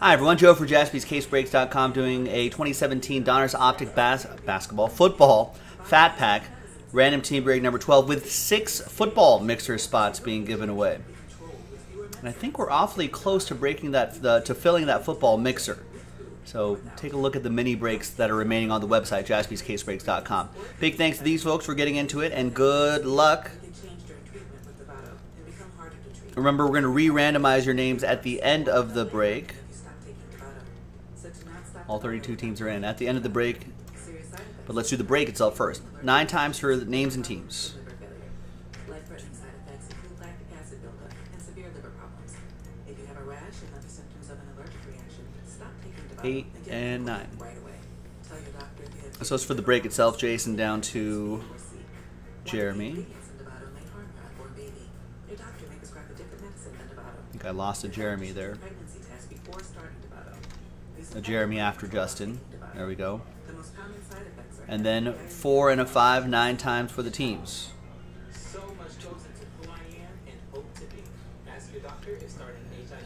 Hi everyone, Joe for JaspysCaseBreaks.com doing a 2017 Donruss Optic football fat pack random team break number 12 with 6 football mixer spots being given away. And I think we're awfully close to breaking that to filling that football mixer. So take a look at the mini breaks that are remaining on the website JaspysCaseBreaks.com. Big thanks to these folks for getting into it, and good luck. Remember, we're going to re-randomize your names at the end of the break. All 32 teams are in at the end of the break, but let's do the break itself first. 9 times for the names and teams. Eight and 9. So it's for the break itself. Jason down to Jeremy. I think I lost a Jeremy there. A Jeremy after Justin. There we go. And then 4 and a 5, 9 times for the teams.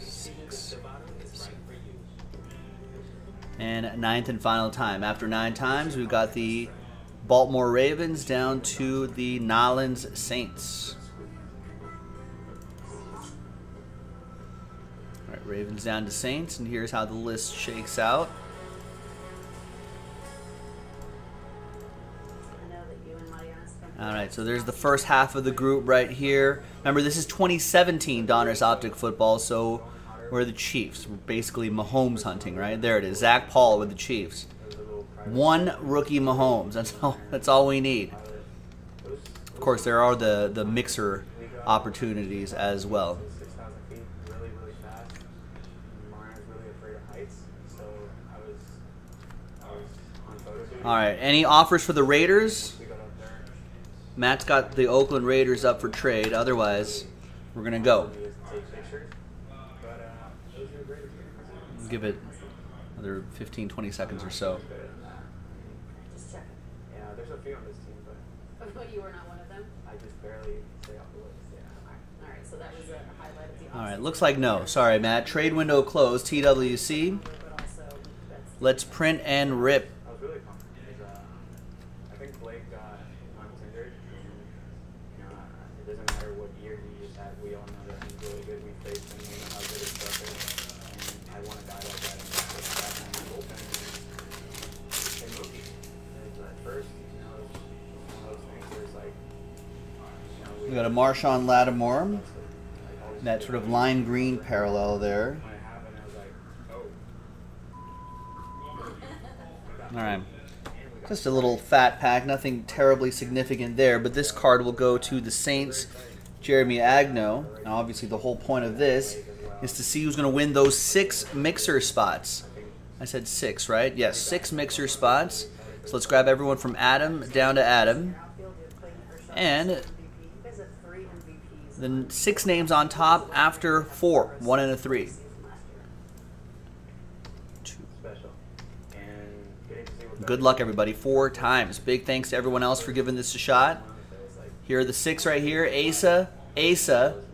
Six. And 9th and final time. After 9 times, we've got the Baltimore Ravens down to the Nolens Saints. Ravens down to Saints, and here's how the list shakes out. Alright, so there's the first half of the group right here. Remember, this is 2017 Donruss Optic football, so we're the Chiefs. We're basically Mahomes hunting, right? There it is, Zach Paul with the Chiefs. 1 rookie Mahomes, that's all we need. Of course, there are the mixer opportunities as well. All right, any offers for the Raiders? Matt's got the Oakland Raiders up for trade. Otherwise, we're going to go. Give it another 15, 20 seconds or so. Yeah, there's a few on this team, but you were not one of them? I just barely stay off the list. All right, so that was a highlight of the offseason. All right, looks like no. Sorry, Matt. Trade window closed, TWC. Let's print and rip. We got a Marshawn Lattimore, that sort of lime green parallel there. All right, just a little fat pack, nothing terribly significant there, but this card will go to the Saints, Jeremy Agnew. Now, obviously, the whole point of this is to see who's going to win those 6 mixer spots. I said 6, right? Yes, 6 mixer spots. So let's grab everyone from Adam down to Adam. And then 6 names on top after 4, 1 and a 3. 2. Good luck, everybody. 4 times. Big thanks to everyone else for giving this a shot. Here are the 6 right here. Asa,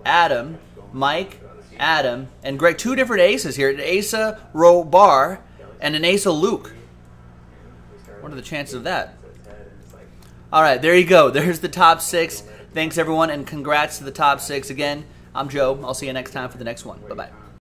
Adam, Mike, Adam, and Greg. 2 different Aces here. An Asa Robar and an Asa Luke. What are the chances of that? All right, there you go. There's the top 6. Thanks, everyone, and congrats to the top 6. Again, I'm Joe. I'll see you next time for the next one. Bye-bye.